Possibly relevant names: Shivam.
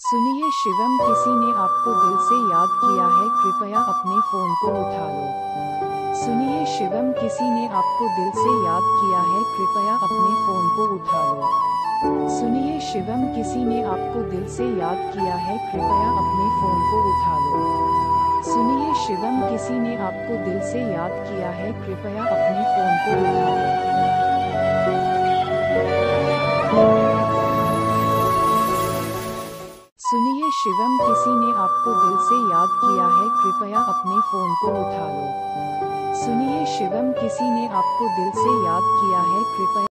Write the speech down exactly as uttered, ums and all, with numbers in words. सुनिए शिवम, किसी ने आपको दिल से याद किया है, कृपया अपने फोन को उठा लो। सुनिए शिवम, किसी ने आपको दिल से याद किया है, कृपया अपने फोन को उठा लो। सुनिए शिवम, किसी ने आपको दिल से याद किया है, कृपया अपने फोन को उठा लो। सुनिए शिवम, किसी ने आपको दिल से याद किया है, कृपया अपने फोन को उठा लो। सुनिए शिवम, किसी ने आपको दिल से याद किया है, कृपया अपने फोन को उठा लो। सुनिए शिवम, किसी ने आपको दिल से याद किया है, कृपया